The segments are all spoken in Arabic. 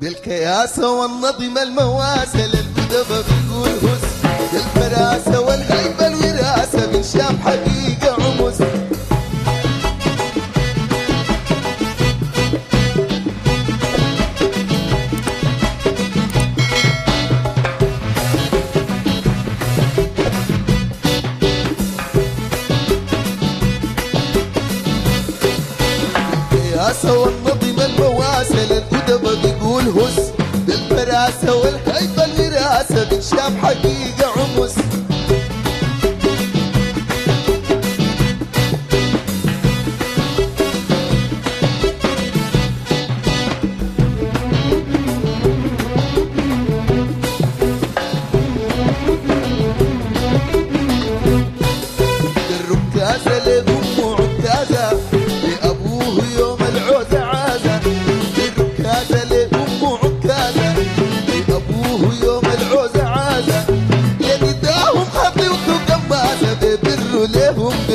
بالقياسة والنظمة المواسة للقدبة بنقول هس، للفراسة والهيبة الوراسة من شام حقيقة عمس. والنظمة المواسة للقدبة بنقول هس، للفراسة والهيبة الوراسة من شام حقيقة عمس. للركازة للأم عكازة، لأبوه يوم لهم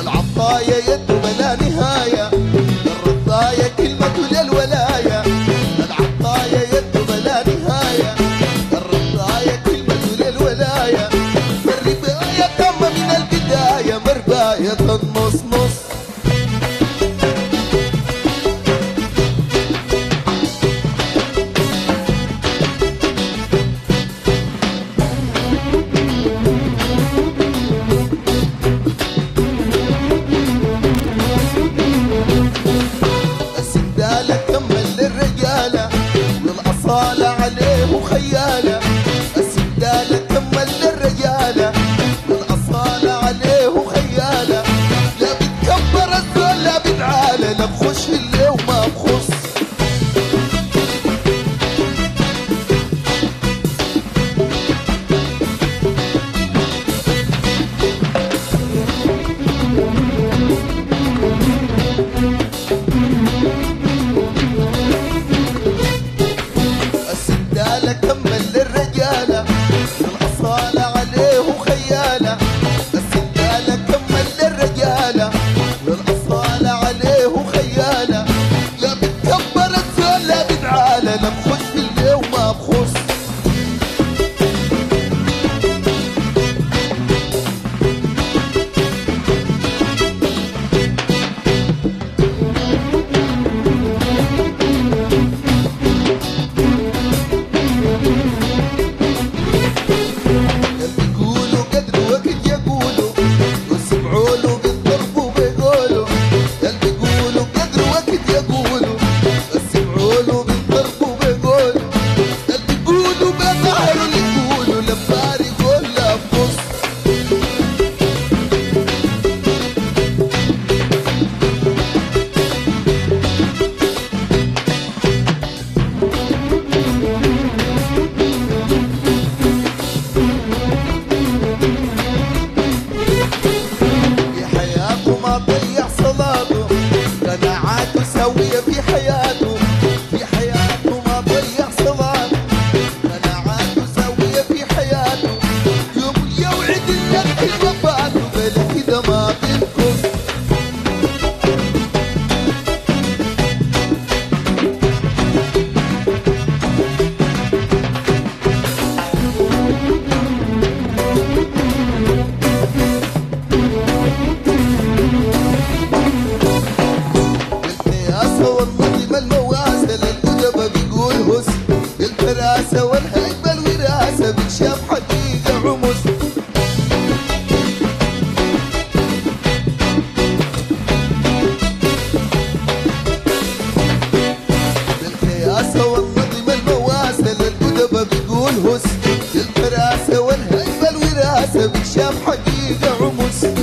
العطايا يد بلا نهاية، الرطايا كلمة للولاية. العطايا يد بلا نهاية، الرطايا كلمة للولاية. الرباية تامة من البداية، مرباية النص نص. السندالة تمة للرجالة، للأصالة عليهم خيالة. السندالة تمة للرجالة، للأصالة عليهم خيالة. لا بتكبر الزول لا بتعالى، لا بخش اللي وما بخص. السندالة تمة للرجالة، للأصالة عليهم خيالة. السندالة تمة للرجالة، للأصالة عليهم خيالة. لا بتكبر الزول لا بتعالى، لا بخش في اللي وما بخص. سوية في حياته، في حياته ما ضيع صلاته. قناعاته سوية في حياته، يوم يوعد النبي وفاته بلا كده ما بينكس. والنظمة المواسة للقدبة بنقول هس، للفراسة والهيبة الوراسة من شام حقيقة عمس. للقياسة والنظمة المواسة للقدبة بنقول هس، للفراسة والهيبة الوراسة من شام حقيقة عمس.